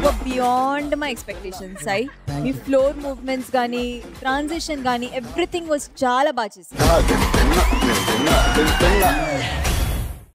You're beyond my expectations, Sai. My floor movements, gaani, transition, gaani, everything was chala baches.